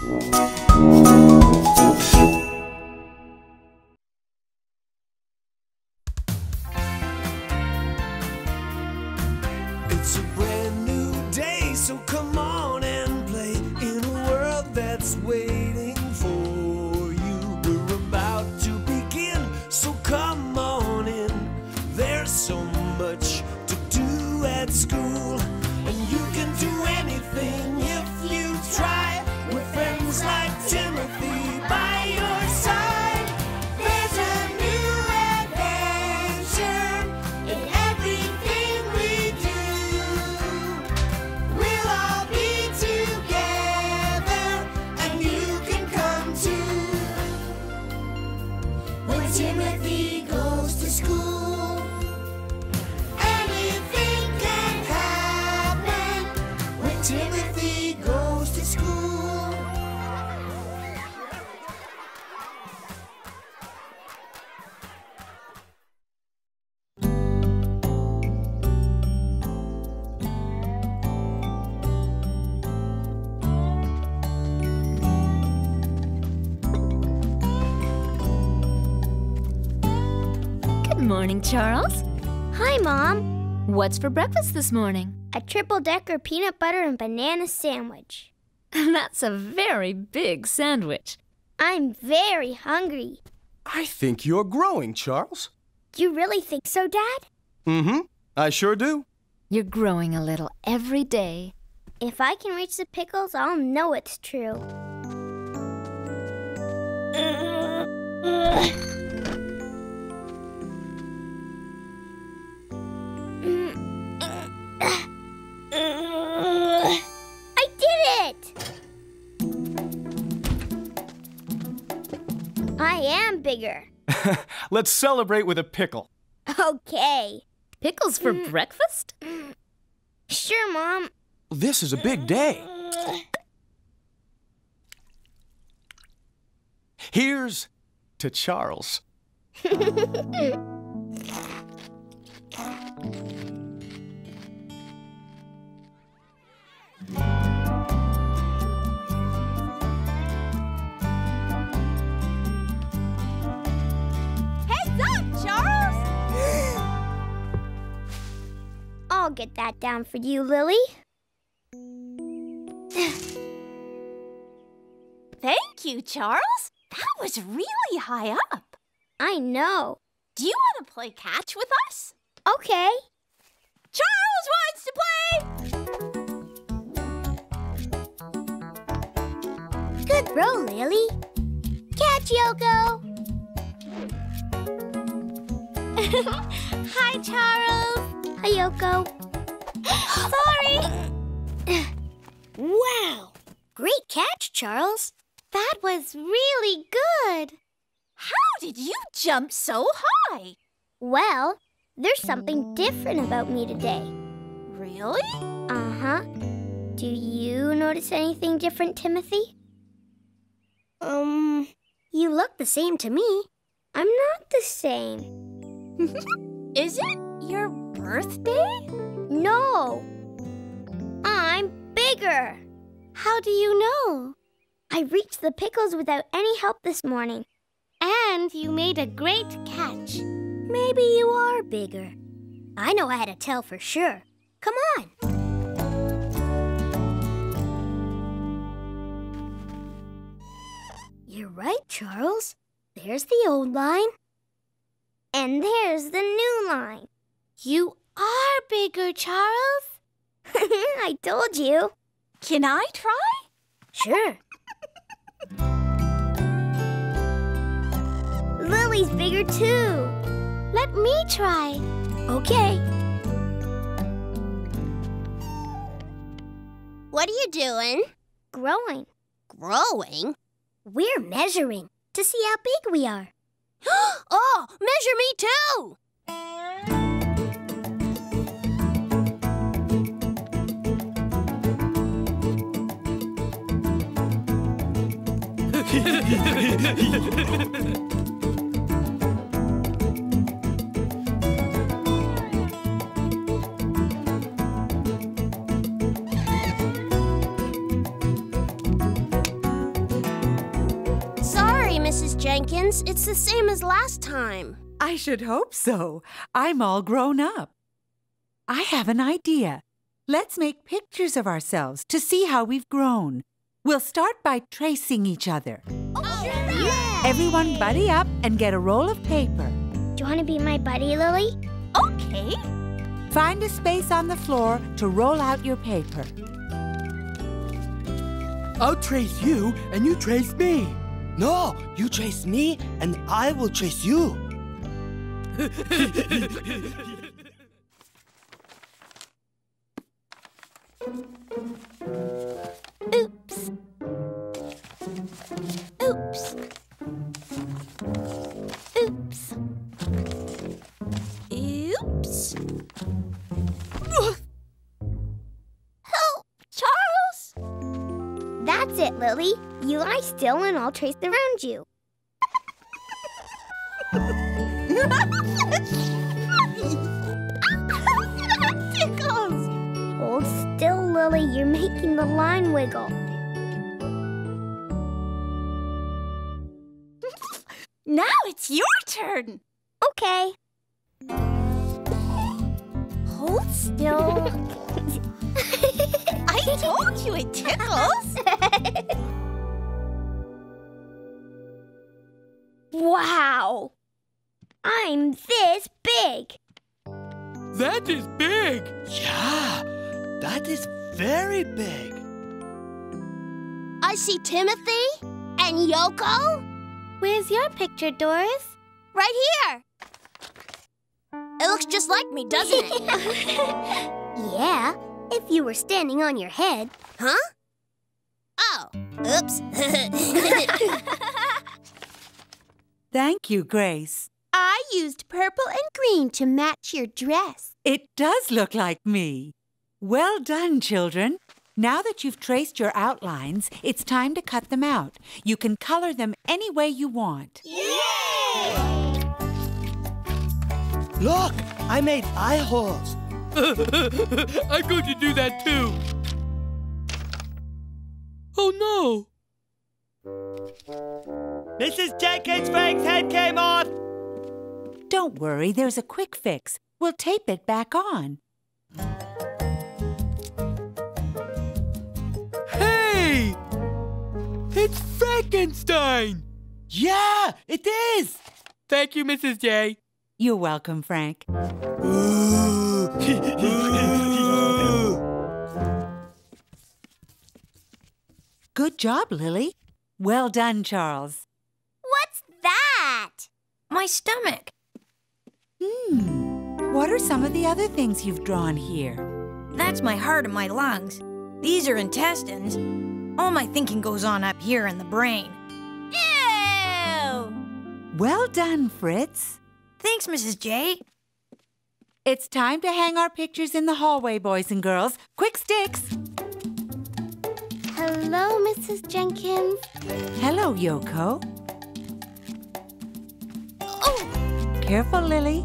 It's a brand new day, so come on and play in a world that's waiting for you. We're about to begin, so come on in. There's so much to do at school, and you can do anything if you try. With friends like Timothy by your side, there's a new adventure in everything we do. We'll all be together, and you can come too. When Timothy goes to school, anything can happen. When Timothy goes to school. Morning, Charles. Hi, Mom. What's for breakfast this morning? A triple-decker peanut butter and banana sandwich. That's a very big sandwich. I'm very hungry. I think you're growing, Charles. You really think so, Dad? Mm-hmm. I sure do. You're growing a little every day. If I can reach the pickles, I'll know it's true. I did it! I am bigger. Let's celebrate with a pickle. Okay. Pickles for breakfast? Sure, Mom. This is a big day. Here's to Charles. I'll get that down for you, Lily. Thank you, Charles. That was really high up. I know. Do you want to play catch with us? Okay. Charles wants to play! Good roll, Lily. Catch, Yoko! Hi, Charles. Hi, Yoko. Sorry! Wow! Great catch, Charles. That was really good. How did you jump so high? Well, there's something different about me today. Really? Uh-huh. Do you notice anything different, Timothy? You look the same to me. I'm not the same. Is it your birthday? No. I'm bigger. How do you know? I reached the pickles without any help this morning. And you made a great catch. Maybe you are bigger. I know how to tell for sure. Come on. You're right, Charles. There's the old line. And there's the new line. You are bigger, Charles. I told you. Can I try? Sure. Lily's bigger too. Let me try. Okay. What are you doing? Growing. Growing? We're measuring to see how big we are. Oh, measure me too! Mrs. Jenkins. It's the same as last time. I should hope so. I'm all grown up. I have an idea. Let's make pictures of ourselves to see how we've grown. We'll start by tracing each other. Oh, yeah. Everyone buddy up and get a roll of paper. Do you want to be my buddy, Lily? Okay. Find a space on the floor to roll out your paper. I'll trace you and you trace me. No, you trace me and I will trace you. Oops. Oops. Oops. Oops. Help, Charles! That's it, Lily. You lie still and I'll trace around you. That tickles! Hold still, Lily. You're making the line wiggle. Now it's your turn. Okay. Hold still. I told you it tickles. Wow. I'm this big. That is big. Yeah, that is very big. I see Timothy and Yoko. Where's your picture, Doris? Right here. It looks just like me, doesn't it? Yeah, if you were standing on your head. Huh? Oh, oops. Thank you, Grace. I used purple and green to match your dress. It does look like me. Well done, children. Now that you've traced your outlines, it's time to cut them out. You can color them any way you want. Yay! Look, I made eye holes. I'm going to do that too. Oh no! Mrs. Jenkins' Frank's head came off! Don't worry, there's a quick fix. We'll tape it back on. Hey! It's Frankenstein! Yeah, it is! Thank you, Mrs. J. You're welcome, Frank. Ooh. Ooh. Good job, Lily. Well done, Charles. What's that? My stomach. What are some of the other things you've drawn here? That's my heart and my lungs. These are intestines. All my thinking goes on up here in the brain. Ew! Well done, Fritz. Thanks, Mrs. J. It's time to hang our pictures in the hallway, boys and girls. Quick sticks. Hello, Mrs. Jenkins. Hello, Yoko. Oh! Careful, Lily.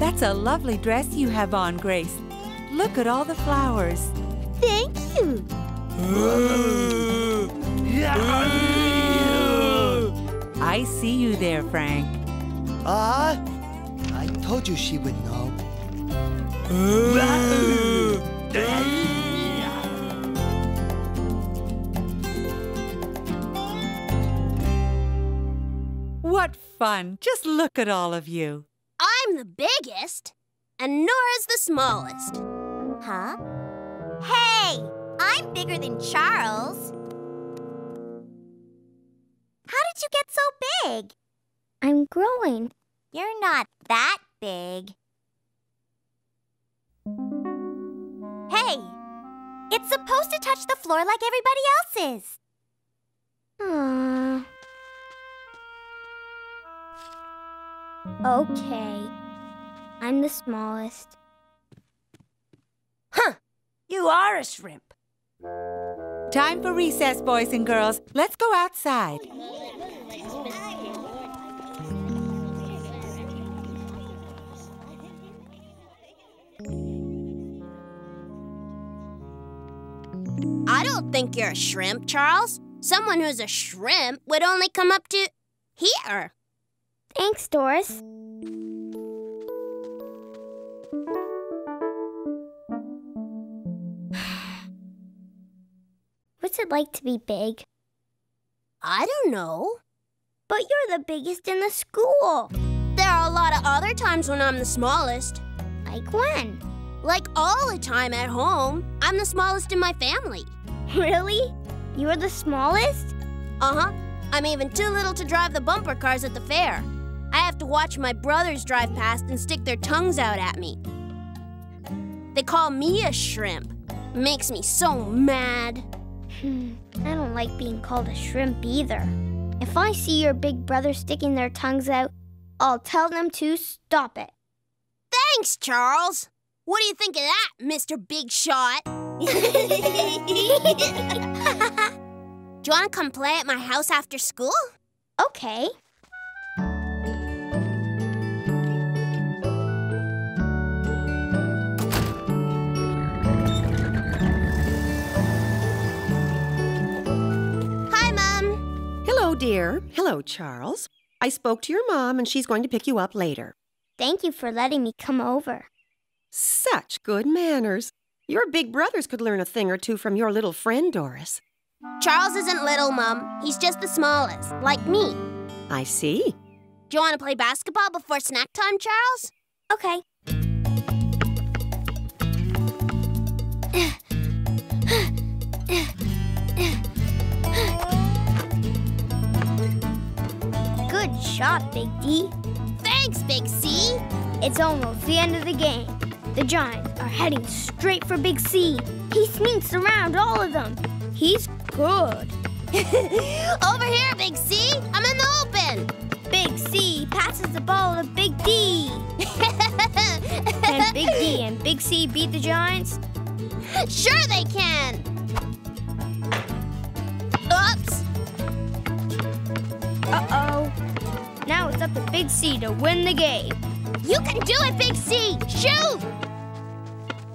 That's a lovely dress you have on, Grace. Look at all the flowers. Thank you. I see you there, Frank. I told you she would know. What fun! Just look at all of you. I'm the biggest, and Nora's the smallest. Huh? Hey! I'm bigger than Charles. How did you get so big? I'm growing. You're not that big. Hey! It's supposed to touch the floor like everybody else's. Aww. Okay. I'm the smallest. Huh! You are a shrimp. Time for recess, boys and girls. Let's go outside. I don't think you're a shrimp, Charles. Someone who's a shrimp would only come up to here. Thanks, Doris. What's it like to be big? I don't know. But you're the biggest in the school. There are a lot of other times when I'm the smallest. Like when? Like all the time at home. I'm the smallest in my family. Really? You're the smallest? Uh-huh. I'm even too little to drive the bumper cars at the fair. I have to watch my brothers drive past and stick their tongues out at me. They call me a shrimp. It makes me so mad. I don't like being called a shrimp either. If I see your big brother sticking their tongues out, I'll tell them to stop it. Thanks, Charles. What do you think of that, Mr. Big Shot? Do you want to come play at my house after school? Okay. Hi, Mom. Hello, dear. Hello, Charles. I spoke to your mom, and she's going to pick you up later. Thank you for letting me come over. Such good manners. Your big brothers could learn a thing or two from your little friend, Doris. Charles isn't little, Mom. He's just the smallest, like me. I see. Do you want to play basketball before snack time, Charles? Okay. Good shot, Big D. Thanks, Big C. It's almost the end of the game. The Giants are heading straight for Big C. He sneaks around all of them. He's good. Over here, Big C. I'm in the open. Big C passes the ball to Big D. Can Big D and Big C beat the Giants? Sure they can. Oops. Uh-oh. Now it's up to Big C to win the game. You can do it, Big C. Shoot!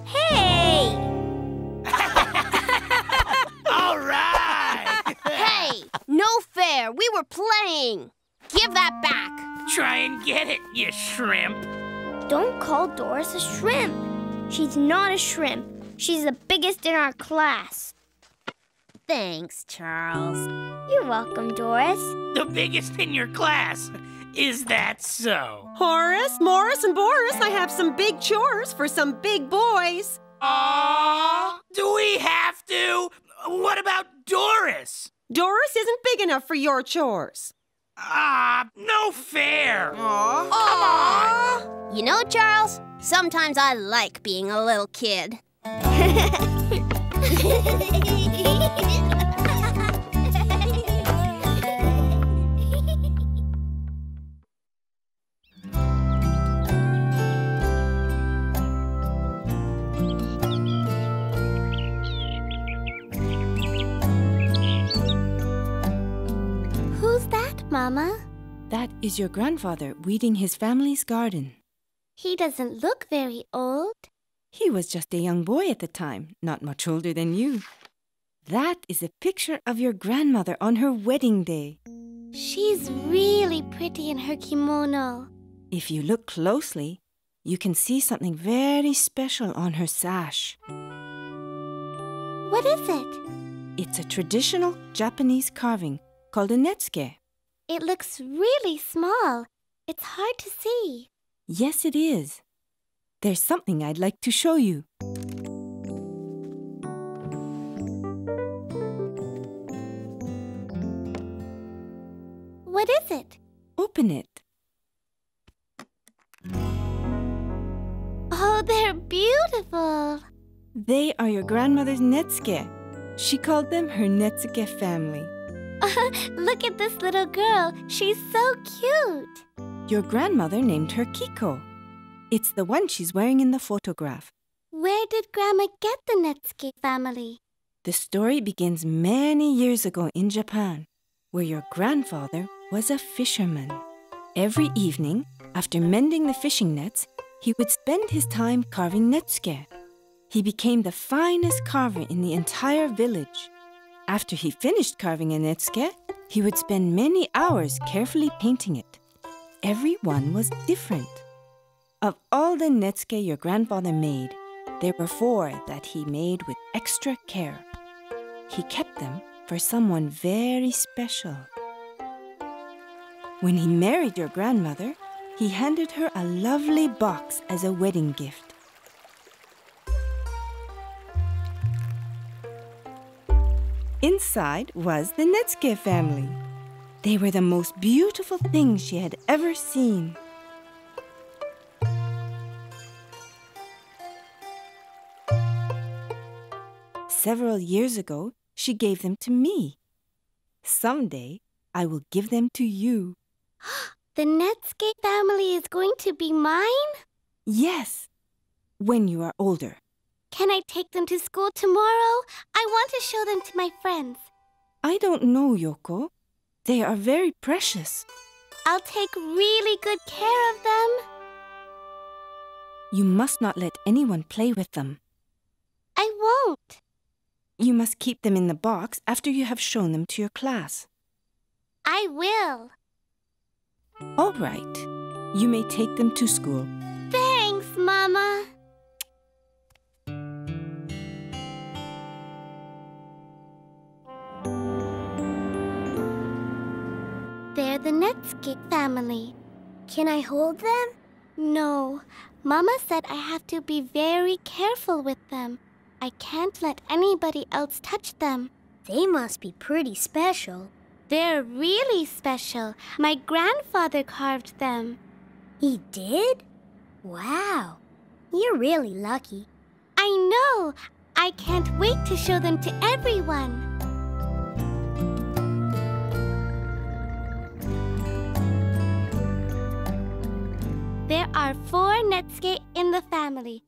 Hey! No fair, we were playing. Give that back. Try and get it, you shrimp. Don't call Doris a shrimp. She's not a shrimp. She's the biggest in our class. Thanks, Charles. You're welcome, Doris. The biggest in your class? Is that so? Horace, Morris, and Boris, I have some big chores for some big boys. Aww, do we have to? What about Doris? Doris isn't big enough for your chores. No fair. Aww. Aww. You know, Charles, sometimes I like being a little kid. Mama? That is your grandfather weeding his family's garden. He doesn't look very old. He was just a young boy at the time, not much older than you. That is a picture of your grandmother on her wedding day. She's really pretty in her kimono. If you look closely, you can see something very special on her sash. What is it? It's a traditional Japanese carving called a Netsuke. It looks really small. It's hard to see. Yes, it is. There's something I'd like to show you. What is it? Open it. Oh, they're beautiful. They are your grandmother's Netsuke. She called them her Netsuke family. Look at this little girl. She's so cute. Your grandmother named her Kiko. It's the one she's wearing in the photograph. Where did Grandma get the Netsuke family? The story begins many years ago in Japan, where your grandfather was a fisherman. Every evening, after mending the fishing nets, he would spend his time carving Netsuke. He became the finest carver in the entire village. After he finished carving a Netsuke, he would spend many hours carefully painting it. Every one was different. Of all the Netsuke your grandfather made, there were 4 that he made with extra care. He kept them for someone very special. When he married your grandmother, he handed her a lovely box as a wedding gift. Inside was the Netsuke family. They were the most beautiful thing she had ever seen. Several years ago, she gave them to me. Someday, I will give them to you. The Netsuke family is going to be mine? Yes, when you are older. Can I take them to school tomorrow? I want to show them to my friends. I don't know, Yoko. They are very precious. I'll take really good care of them. You must not let anyone play with them. I won't. You must keep them in the box after you have shown them to your class. I will. All right. You may take them to school. Thanks, Mama. They're the Netsuke family. Can I hold them? No. Mama said I have to be very careful with them. I can't let anybody else touch them. They must be pretty special. They're really special. My grandfather carved them. He did? Wow. You're really lucky. I know. I can't wait to show them to everyone. There are 4 Netsuke in the family.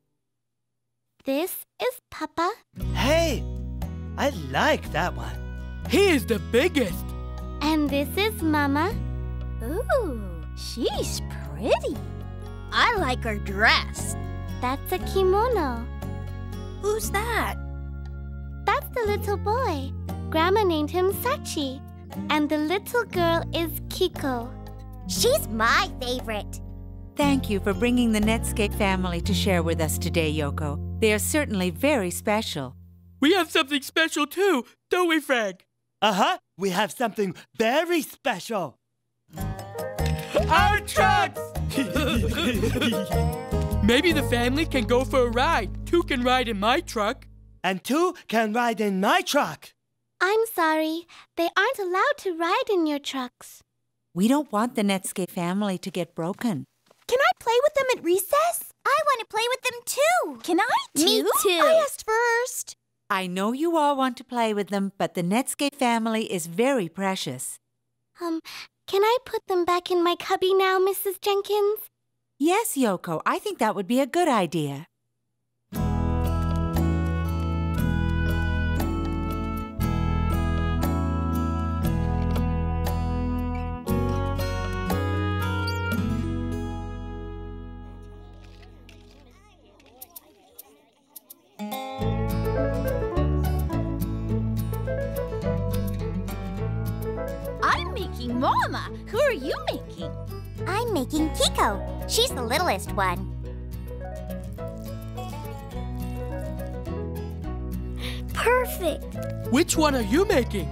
This is Papa. Hey! I like that one. He is the biggest. And this is Mama. Ooh, she's pretty. I like her dress. That's a kimono. Who's that? That's the little boy. Grandma named him Sachi. And the little girl is Kiko. She's my favorite. Thank you for bringing the Netsuke family to share with us today, Yoko. They are certainly very special. We have something special too, don't we, Frank? Uh-huh. We have something very special. Our trucks! Maybe the family can go for a ride. 2 can ride in my truck. And 2 can ride in my truck. I'm sorry. They aren't allowed to ride in your trucks. We don't want the Netsuke family to get broken. Can I play with them at recess? I want to play with them too. Can I too? Me too. I asked first. I know you all want to play with them, but the Netsuke family is very precious. Can I put them back in my cubby now, Mrs. Jenkins? Yes, Yoko. I think that would be a good idea. Mama, who are you making? I'm making Kiko. She's the littlest one. Perfect. Which one are you making?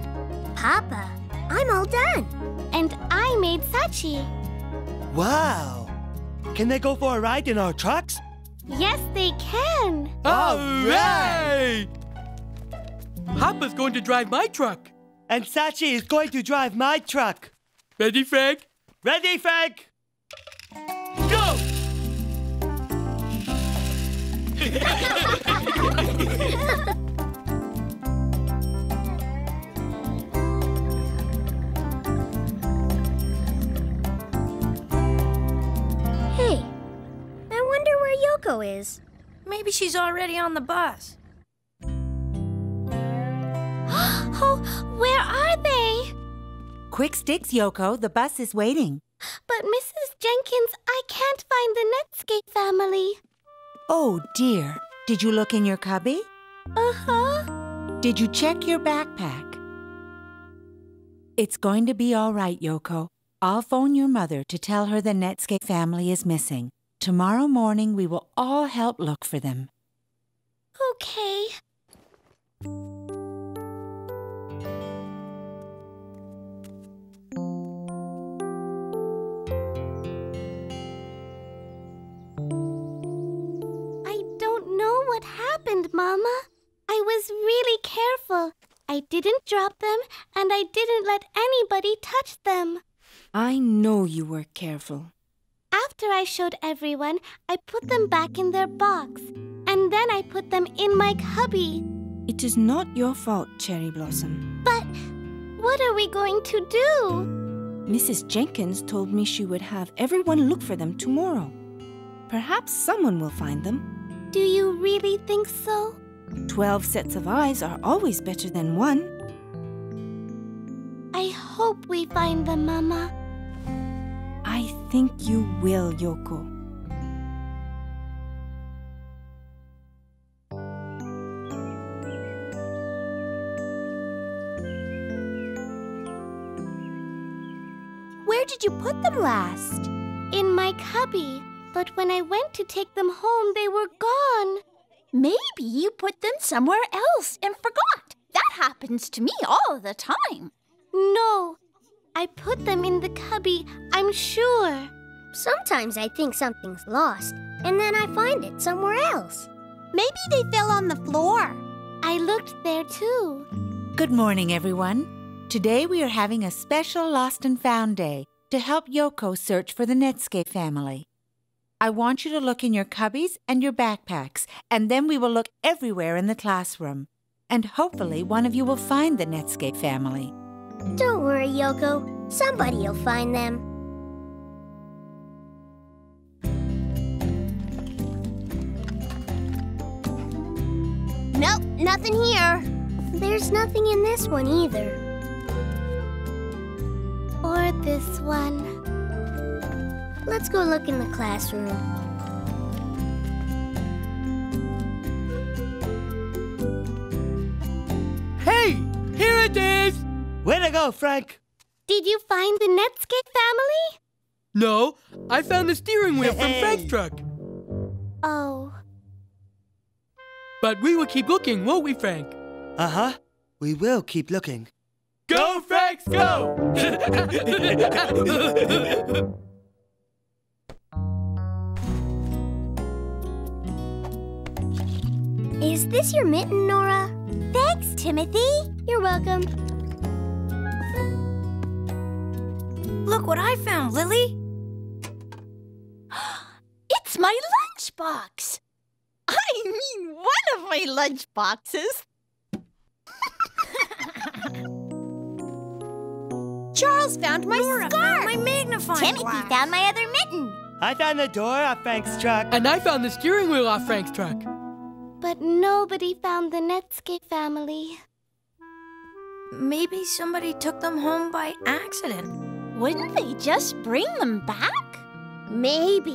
Papa, I'm all done. And I made Sachi. Wow. Can they go for a ride in our trucks? Yes, they can. All right. Papa's going to drive my truck. And Sachi is going to drive my truck. Ready, Frank? Ready, Frank! Go! Hey, I wonder where Yoko is. Maybe she's already on the bus. Oh, where are they? Quick sticks, Yoko. The bus is waiting. But, Mrs. Jenkins, I can't find the Netsuke family. Oh, dear. Did you look in your cubby? Uh-huh. Did you check your backpack? It's going to be all right, Yoko. I'll phone your mother to tell her the Netsuke family is missing. Tomorrow morning we will all help look for them. Okay. I don't know what happened, Mama. I was really careful. I didn't drop them, and I didn't let anybody touch them. I know you were careful. After I showed everyone, I put them back in their box. And then I put them in my cubby. It is not your fault, Cherry Blossom. But what are we going to do? Mrs. Jenkins told me she would have everyone look for them tomorrow. Perhaps someone will find them. Do you really think so? 12 sets of eyes are always better than one. I hope we find them, Mama. I think you will, Yoko. Where did you put them last? In my cubby. But when I went to take them home, they were gone. Maybe you put them somewhere else and forgot. That happens to me all the time. No, I put them in the cubby, I'm sure. Sometimes I think something's lost, and then I find it somewhere else. Maybe they fell on the floor. I looked there too. Good morning, everyone. Today we are having a special Lost and Found Day to help Yoko search for the Netsuke family. I want you to look in your cubbies and your backpacks, and then we will look everywhere in the classroom. And hopefully one of you will find the Netsuke family. Don't worry, Yoko. Somebody will find them. Nope, nothing here. There's nothing in this one either. Or this one. Let's go look in the classroom. Hey, here it is! Where'd I go, Frank? Did you find the Netsuke family? No, I found the steering wheel from Frank's truck. Oh. But we will keep looking, won't we, Frank? Uh-huh. We will keep looking. Go, Franks, go! Is this your mitten, Nora? Thanks, Timothy. You're welcome. Look what I found, Lily. It's my lunchbox. I mean, one of my lunchboxes. Charles found my scarf. Found my magnifying glass. Timothy found my other mitten. I found the door off Frank's truck. And I found the steering wheel off Frank's truck. But nobody found the Netsuke family. Maybe somebody took them home by accident. Wouldn't they just bring them back? Maybe.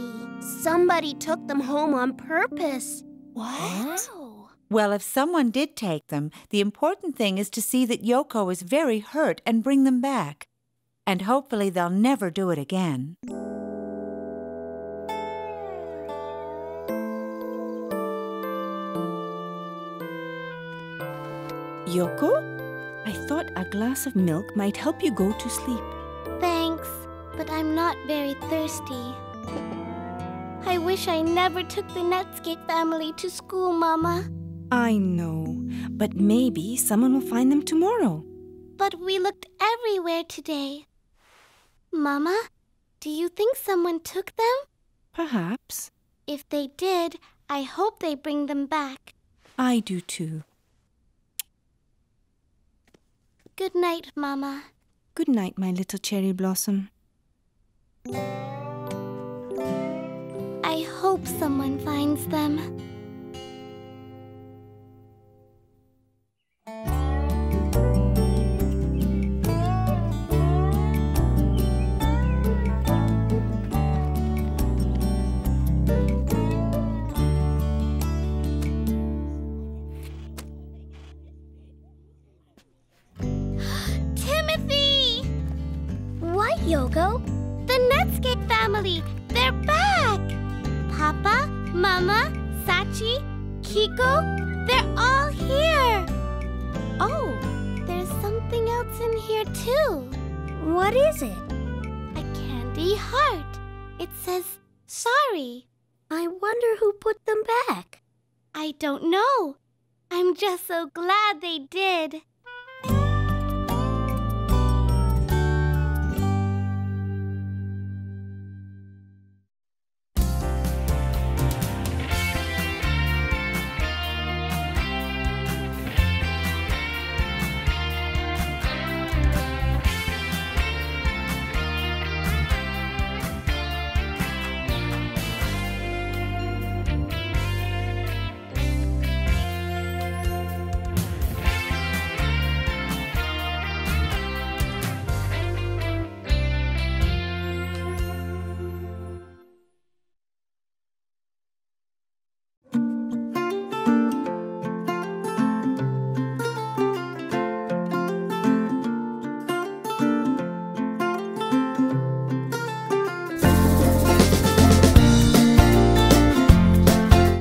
Somebody took them home on purpose. What? Wow. Well, if someone did take them, the important thing is to see that Yoko is very hurt and bring them back. And hopefully they'll never do it again. Yoko, I thought a glass of milk might help you go to sleep. Thanks, but I'm not very thirsty. I wish I never took the Netsuke family to school, Mama. I know, but maybe someone will find them tomorrow. But we looked everywhere today. Mama, do you think someone took them? Perhaps. If they did, I hope they bring them back. I do too. Good night, Mama. Good night, my little Cherry Blossom. I hope someone finds them. Timothy! Yoko, the Netsuke family, they're back! Papa, Mama, Sachi, Kiko, they're all here! Oh, there's something else in here too. What is it? A candy heart. It says, sorry. I wonder who put them back. I don't know. I'm just so glad they did.